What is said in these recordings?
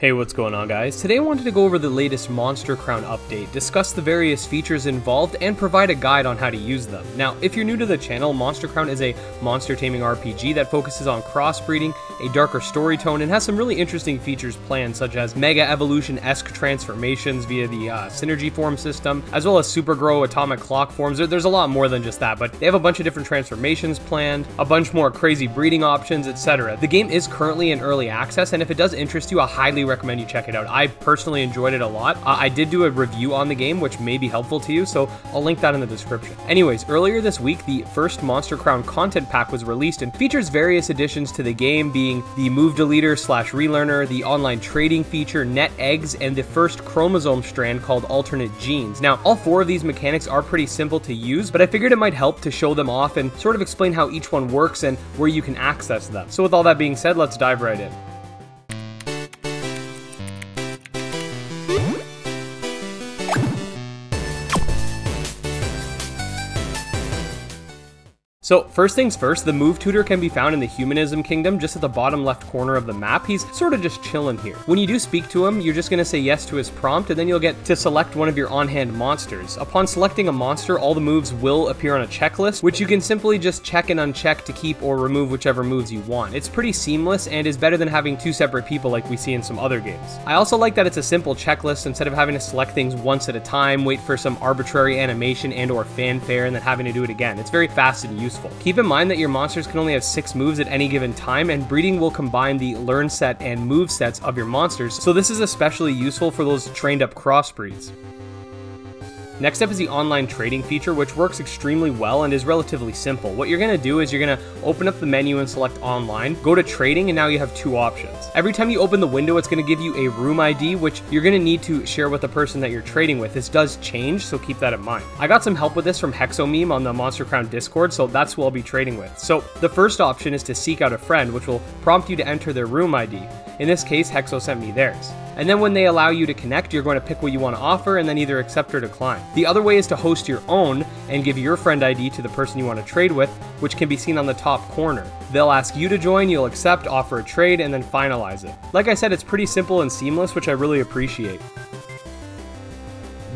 Hey, what's going on guys? Today I wanted to go over the latest Monster Crown update, discuss the various features involved, and provide a guide on how to use them. Now, if you're new to the channel, Monster Crown is a monster taming RPG that focuses on crossbreeding, a darker story tone, and has some really interesting features planned, such as Mega Evolution-esque transformations via the Synergy form system, as well as Super Grow, atomic clock forms. There's a lot more than just that, but they have a bunch of different transformations planned, a bunch more crazy breeding options, etc. The game is currently in early access, and if it does interest you, I highly recommend you check it out. I personally enjoyed it a lot. I did do a review on the game, which may be helpful to you, so I'll link that in the description. Anyways, earlier this week, the first Monster Crown content pack was released and features various additions to the game, being the Move Deleter / Relearner, the online trading feature, Net Eggs, and the first chromosome strand called Alternate Genes. Now, all four of these mechanics are pretty simple to use, but I figured it might help to show them off and sort of explain how each one works and where you can access them. So with all that being said, let's dive right in. So first things first, the Move Tutor can be found in the Humanism Kingdom, just at the bottom left corner of the map. He's sort of just chilling here. When you do speak to him, you're just going to say yes to his prompt, and then you'll get to select one of your on-hand monsters. Upon selecting a monster, all the moves will appear on a checklist, which you can simply just check and uncheck to keep or remove whichever moves you want. It's pretty seamless and is better than having two separate people like we see in some other games. I also like that it's a simple checklist instead of having to select things once at a time, wait for some arbitrary animation and/or fanfare, and then having to do it again. It's very fast and useful. Keep in mind that your monsters can only have 6 moves at any given time, and breeding will combine the learn set and move sets of your monsters, so this is especially useful for those trained up crossbreeds. Next up is the online trading feature, which works extremely well and is relatively simple. What you're going to do is you're going to open up the menu and select online, go to trading, and now you have two options. Every time you open the window, it's going to give you a room ID, which you're going to need to share with the person that you're trading with. This does change, so keep that in mind. I got some help with this from Hexomeme on the Monster Crown Discord, so that's who I'll be trading with. So the first option is to seek out a friend, which will prompt you to enter their room ID. In this case, Hexo sent me theirs. And then when they allow you to connect, you're going to pick what you want to offer and then either accept or decline. The other way is to host your own and give your friend ID to the person you want to trade with, which can be seen on the top corner. They'll ask you to join, you'll accept, offer a trade, and then finalize it. Like I said, it's pretty simple and seamless, which I really appreciate.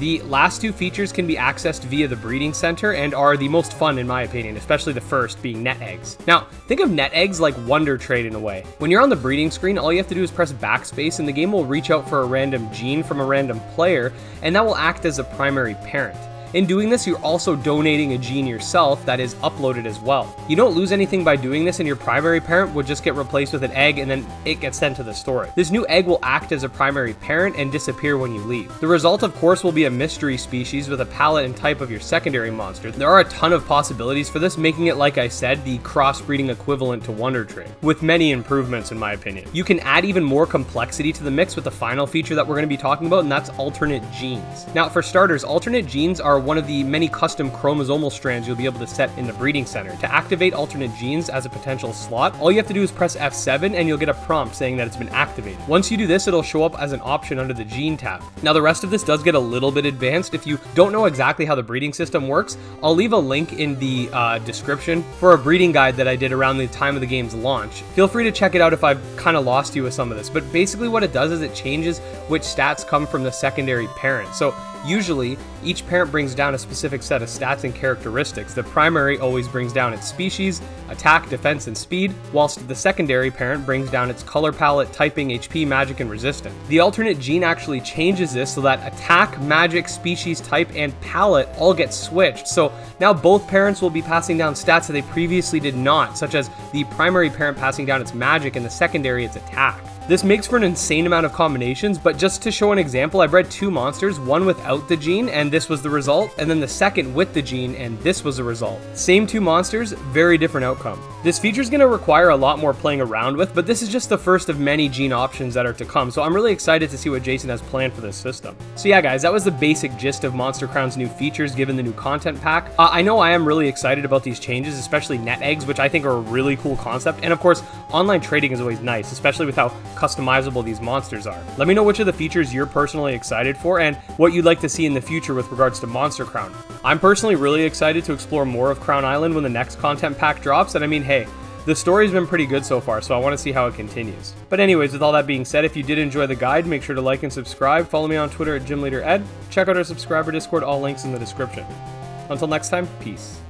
The last two features can be accessed via the breeding center and are the most fun in my opinion, especially the first being Net Eggs. Now, think of Net Eggs like Wonder Trade in a way. When you're on the breeding screen, all you have to do is press backspace and the game will reach out for a random gene from a random player, and that will act as a primary parent. In doing this, you're also donating a gene yourself that is uploaded as well. You don't lose anything by doing this, and your primary parent would just get replaced with an egg, and then it gets sent to the storage. This new egg will act as a primary parent and disappear when you leave. The result, of course, will be a mystery species with a palette and type of your secondary monster. There are a ton of possibilities for this, making it, like I said, the crossbreeding equivalent to Wonder Trade, with many improvements in my opinion. You can add even more complexity to the mix with the final feature that we're going to be talking about, and that's Alternate Genes. Now, for starters, Alternate Genes are one of the many custom chromosomal strands you'll be able to set in the breeding center. To activate Alternate Genes as a potential slot, all you have to do is press F7 and you'll get a prompt saying that it's been activated. Once you do this, it'll show up as an option under the Gene tab. Now the rest of this does get a little bit advanced. If you don't know exactly how the breeding system works, I'll leave a link in the description for a breeding guide that I did around the time of the game's launch. Feel free to check it out if I've kind of lost you with some of this, but basically what it does is it changes which stats come from the secondary parent. So usually, each parent brings down a specific set of stats and characteristics. The primary always brings down its species, attack, defense, and speed, whilst the secondary parent brings down its color palette, typing, HP, magic, and resistance. The alternate gene actually changes this so that attack, magic, species, type, and palette all get switched. So now both parents will be passing down stats that they previously did not, such as the primary parent passing down its magic and the secondary its attack. This makes for an insane amount of combinations, but just to show an example, I bred two monsters, one without the gene, and this was the result, and then the second with the gene, and this was the result. Same two monsters, very different outcome. This feature is going to require a lot more playing around with, but this is just the first of many gene options that are to come, so I'm really excited to see what Jason has planned for this system. So yeah guys, that was the basic gist of Monster Crown's new features given the new content pack. I know I am really excited about these changes, especially Net Eggs, which I think are a really cool concept, and of course, online trading is always nice, especially with how customizable these monsters are. Let me know which of the features you're personally excited for and what you'd like to see in the future with regards to Monster Crown. I'm personally really excited to explore more of Crown Island when the next content pack drops, and I mean, hey, The story's been pretty good so far, so I want to see how it continues. But anyways, with all that being said, if you did enjoy the guide, make sure to like and subscribe. Follow me on Twitter at Gym Leader Ed. Check out our subscriber Discord, all links in the description. Until next time, peace.